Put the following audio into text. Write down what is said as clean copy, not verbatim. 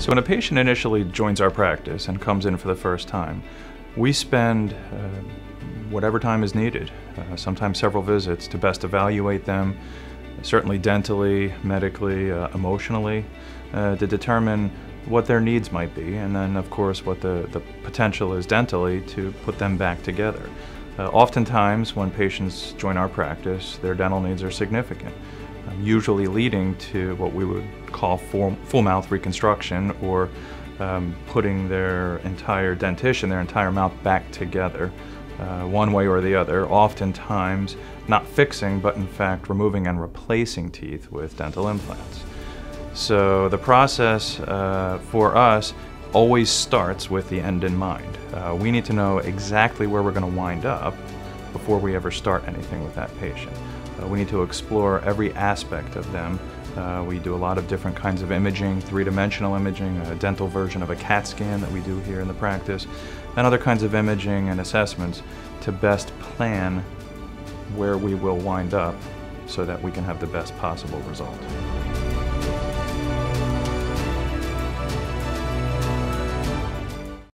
So when a patient initially joins our practice and comes in for the first time, we spend whatever time is needed, sometimes several visits, to best evaluate them, certainly dentally, medically, emotionally, to determine what their needs might be, and then of course what the potential is dentally to put them back together. Oftentimes when patients join our practice, their dental needs are significant, usually leading to what we would call full mouth reconstruction, or putting their entire dentition, their entire mouth back together, one way or the other, oftentimes not fixing but in fact removing and replacing teeth with dental implants. So the process for us always starts with the end in mind. We need to know exactly where we're going to wind up before we ever start anything with that patient. We need to explore every aspect of them. We do a lot of different kinds of imaging, three-dimensional imaging, a dental version of a CAT scan that we do here in the practice, and other kinds of imaging and assessments to best plan where we will wind up so that we can have the best possible result.